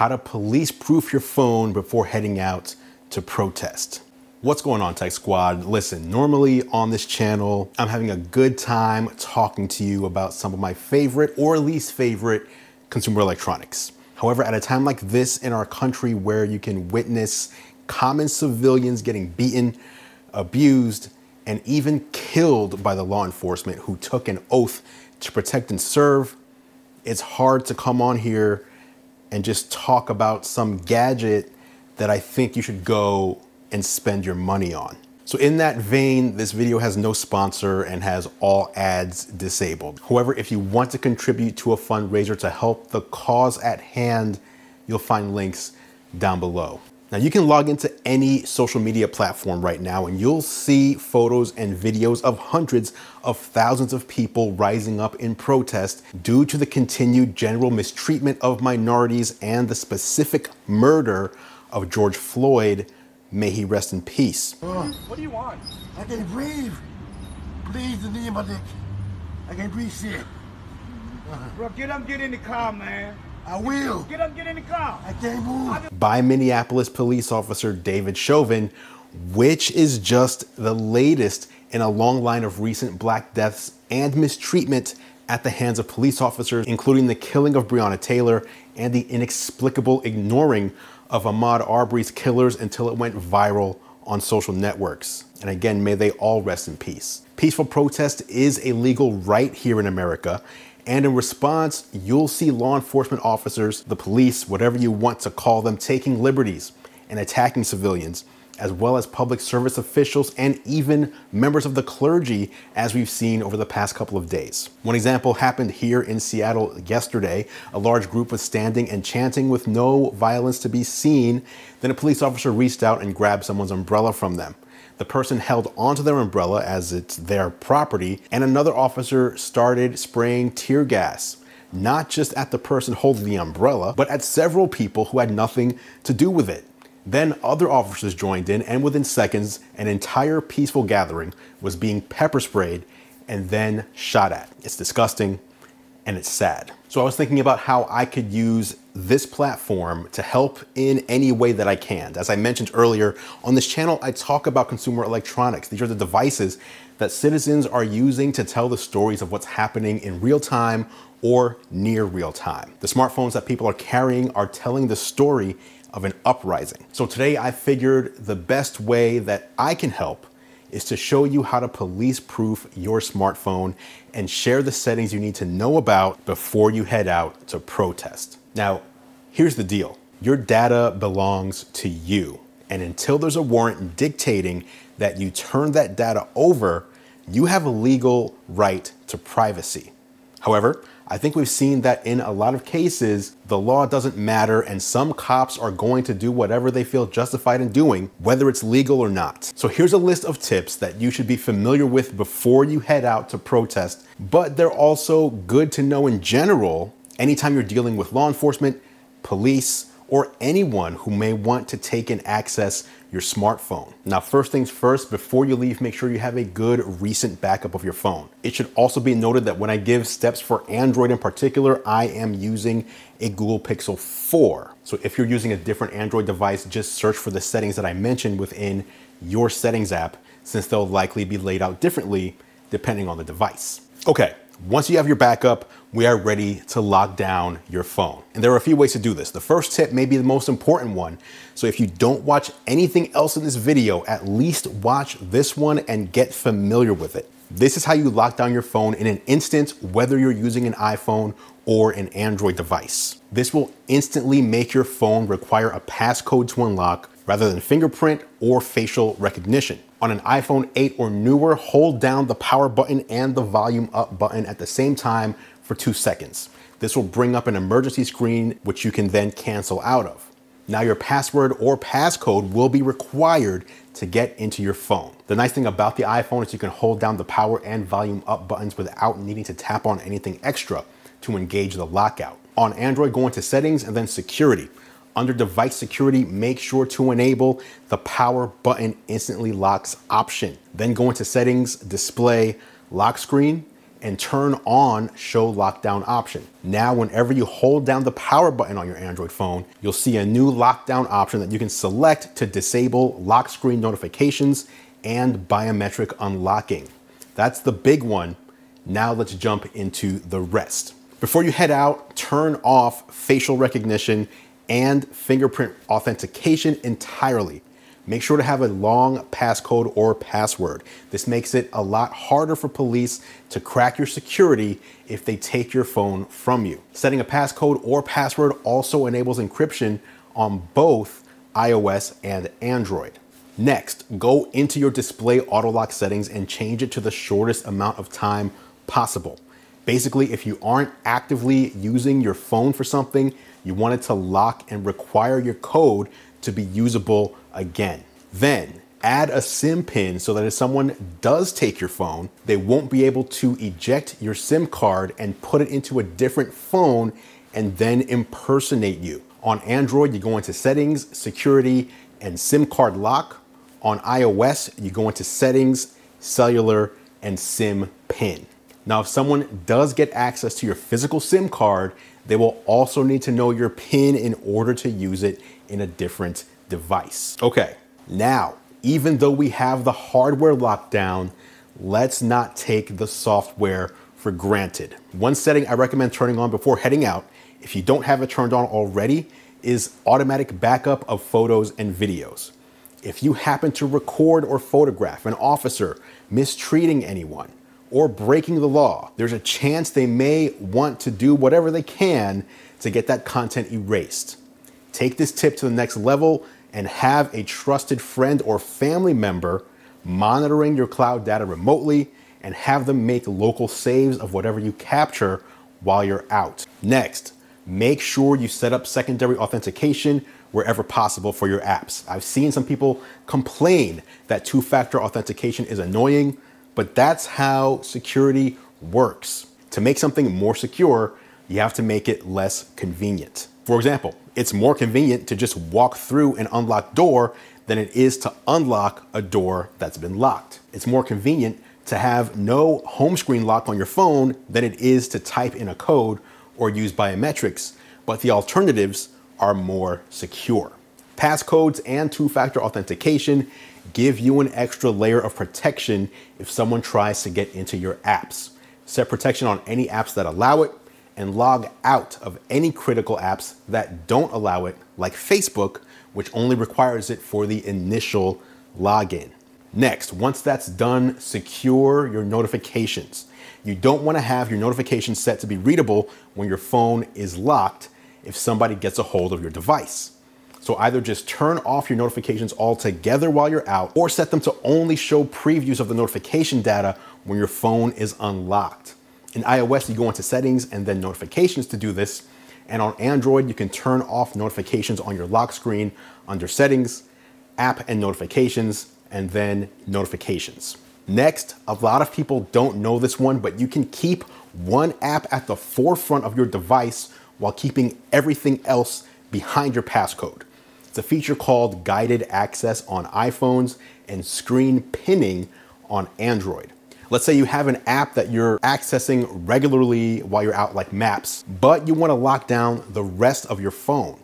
how to police-proof your phone before heading out to protest. What's going on, Tech Squad? Listen, normally on this channel, I'm having a good time talking to you about some of my favorite or least favorite consumer electronics. However, at a time like this in our country where you can witness common civilians getting beaten, abused, and even killed by the law enforcement who took an oath to protect and serve, it's hard to come on here and just talk about some gadget that I think you should go and spend your money on. So in that vein, this video has no sponsor and has all ads disabled. However, if you want to contribute to a fundraiser to help the cause at hand, you'll find links down below. Now you can log into any social media platform right now and you'll see photos and videos of hundreds of thousands of people rising up in protest due to the continued general mistreatment of minorities and the specific murder of George Floyd. May he rest in peace. What do you want? I can't breathe. Please, the knee in my dick. I can't breathe shit. Bro, get up, get in the car, man. I will. Get up, get in the car. I can't move. By Minneapolis police officer David Chauvin, which is just the latest in a long line of recent black deaths and mistreatment at the hands of police officers, including the killing of Breonna Taylor and the inexplicable ignoring of Ahmaud Arbery's killers until it went viral on social networks. And again, may they all rest in peace. Peaceful protest is a legal right here in America. And in response, you'll see law enforcement officers, the police, whatever you want to call them, taking liberties and attacking civilians, as well as public service officials and even members of the clergy, as we've seen over the past couple of days. One example happened here in Seattle yesterday. A large group was standing and chanting with no violence to be seen. Then a police officer reached out and grabbed someone's umbrella from them. The person held onto their umbrella as it's their property, and another officer started spraying tear gas, not just at the person holding the umbrella, but at several people who had nothing to do with it. Then other officers joined in, and within seconds, an entire peaceful gathering was being pepper sprayed and then shot at. It's disgusting and it's sad. So I was thinking about how I could use this platform to help in any way that I can. As I mentioned earlier, on this channel, I talk about consumer electronics. These are the devices that citizens are using to tell the stories of what's happening in real time or near real time. The smartphones that people are carrying are telling the story of an uprising. So today I figured the best way that I can help is to show you how to police-proof your smartphone and share the settings you need to know about before you head out to protest. Now, here's the deal. Your data belongs to you. And until there's a warrant dictating that you turn that data over, you have a legal right to privacy. However, I think we've seen that in a lot of cases, the law doesn't matter and some cops are going to do whatever they feel justified in doing, whether it's legal or not. So here's a list of tips that you should be familiar with before you head out to protest, but they're also good to know in general anytime you're dealing with law enforcement, police, or anyone who may want to take and access your smartphone. Now, first things first, before you leave, make sure you have a good recent backup of your phone. It should also be noted that when I give steps for Android in particular, I am using a Google Pixel 4. So if you're using a different Android device, just search for the settings that I mentioned within your settings app, since they'll likely be laid out differently depending on the device. Okay, once you have your backup, we are ready to lock down your phone. And there are a few ways to do this. The first tip may be the most important one. So if you don't watch anything else in this video, at least watch this one and get familiar with it. This is how you lock down your phone in an instant, whether you're using an iPhone or an Android device. This will instantly make your phone require a passcode to unlock rather than fingerprint or facial recognition. On an iPhone 8 or newer, hold down the power button and the volume up button at the same time for 2 seconds. This will bring up an emergency screen, which you can then cancel out of. Now your password or passcode will be required to get into your phone. The nice thing about the iPhone is you can hold down the power and volume up buttons without needing to tap on anything extra to engage the lockout. On Android, go into settings and then security. Under device security, make sure to enable the power button instantly locks option. Then go into settings, display, lock screen, and turn on show lockdown option. Now, whenever you hold down the power button on your Android phone, you'll see a new lockdown option that you can select to disable lock screen notifications and biometric unlocking. That's the big one. Now let's jump into the rest. Before you head out, turn off facial recognition and fingerprint authentication entirely. Make sure to have a long passcode or password. This makes it a lot harder for police to crack your security if they take your phone from you. Setting a passcode or password also enables encryption on both iOS and Android. Next, go into your display auto lock settings and change it to the shortest amount of time possible. Basically, if you aren't actively using your phone for something, you want it to lock and require your code to be usable again. Then add a SIM pin so that if someone does take your phone, they won't be able to eject your SIM card and put it into a different phone and then impersonate you. On Android, you go into settings, security, and SIM card lock. On iOS, you go into settings, cellular, and SIM pin. Now, if someone does get access to your physical SIM card, they will also need to know your PIN in order to use it in a different device. Okay, now, even though we have the hardware locked down, let's not take the software for granted. One setting I recommend turning on before heading out, if you don't have it turned on already, is automatic backup of photos and videos. If you happen to record or photograph an officer mistreating anyone, or breaking the law, there's a chance they may want to do whatever they can to get that content erased. Take this tip to the next level and have a trusted friend or family member monitoring your cloud data remotely and have them make local saves of whatever you capture while you're out. Next, make sure you set up secondary authentication wherever possible for your apps. I've seen some people complain that two-factor authentication is annoying, but that's how security works. To make something more secure, you have to make it less convenient. For example, it's more convenient to just walk through an unlocked door than it is to unlock a door that's been locked. It's more convenient to have no home screen lock on your phone than it is to type in a code or use biometrics, but the alternatives are more secure. Passcodes and two-factor authentication give you an extra layer of protection if someone tries to get into your apps. Set protection on any apps that allow it and log out of any critical apps that don't allow it, like Facebook, which only requires it for the initial login. Next, once that's done, secure your notifications. You don't want to have your notifications set to be readable when your phone is locked if somebody gets a hold of your device. So either just turn off your notifications altogether while you're out, or set them to only show previews of the notification data when your phone is unlocked. In iOS, you go into settings and then notifications to do this. And on Android, you can turn off notifications on your lock screen under settings, app and notifications, and then notifications. Next, a lot of people don't know this one, but you can keep one app at the forefront of your device while keeping everything else behind your passcode. It's a feature called guided access on iPhones and screen pinning on Android. Let's say you have an app that you're accessing regularly while you're out, like Maps, but you want to lock down the rest of your phone.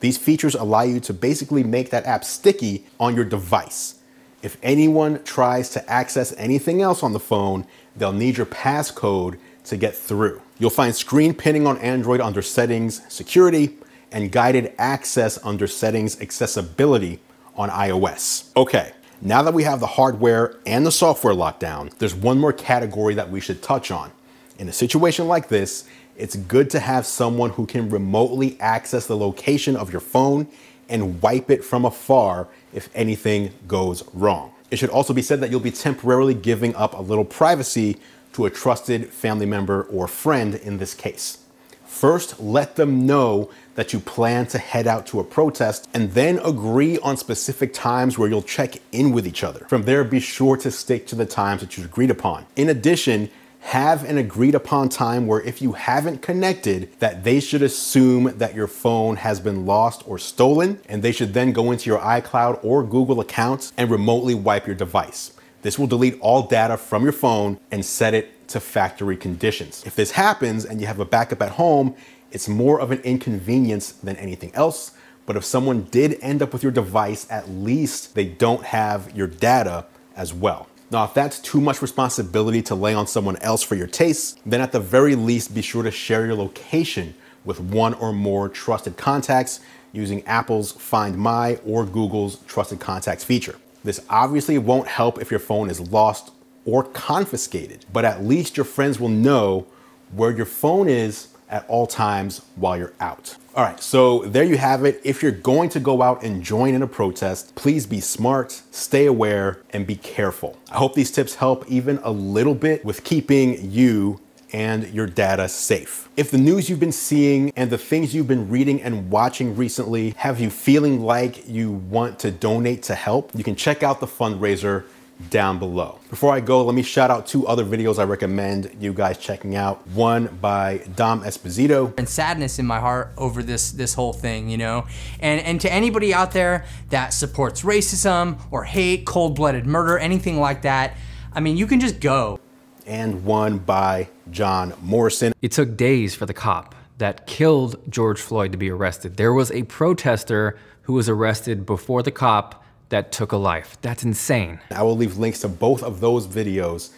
These features allow you to basically make that app sticky on your device. If anyone tries to access anything else on the phone, they'll need your passcode to get through. You'll find screen pinning on Android under settings, security, and guided access under settings, accessibility on iOS. Okay, now that we have the hardware and the software locked down, there's one more category that we should touch on. In a situation like this, it's good to have someone who can remotely access the location of your phone and wipe it from afar if anything goes wrong. It should also be said that you'll be temporarily giving up a little privacy to a trusted family member or friend in this case. First, let them know that you plan to head out to a protest and then agree on specific times where you'll check in with each other. From there, be sure to stick to the times that you agreed upon. In addition, have an agreed upon time where if you haven't connected, that they should assume that your phone has been lost or stolen, and they should then go into your iCloud or Google accounts and remotely wipe your device. This will delete all data from your phone and set it to factory conditions. If this happens and you have a backup at home, it's more of an inconvenience than anything else. But if someone did end up with your device, at least they don't have your data as well. Now, if that's too much responsibility to lay on someone else for your tastes, then at the very least, be sure to share your location with one or more trusted contacts using Apple's Find My or Google's Trusted Contacts feature. This obviously won't help if your phone is lost or confiscated, but at least your friends will know where your phone is at all times while you're out. All right, so there you have it. If you're going to go out and join in a protest, please be smart, stay aware, and be careful. I hope these tips help even a little bit with keeping you and your data safe. If the news you've been seeing and the things you've been reading and watching recently have you feeling like you want to donate to help, you can check out the fundraiser down below. Before I go, let me shout out two other videos I recommend you guys checking out. One by Dom Esposito. And sadness in my heart over this whole thing, you know? And to anybody out there that supports racism or hate, cold-blooded murder, anything like that, I mean, you can just go. And one by John Morrison. It took days for the cop that killed George Floyd to be arrested. There was a protester who was arrested before the cop that took a life. That's insane. I will leave links to both of those videos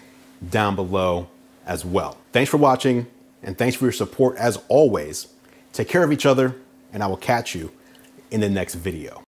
down below as well. Thanks for watching, and thanks for your support as always. Take care of each other, and I will catch you in the next video.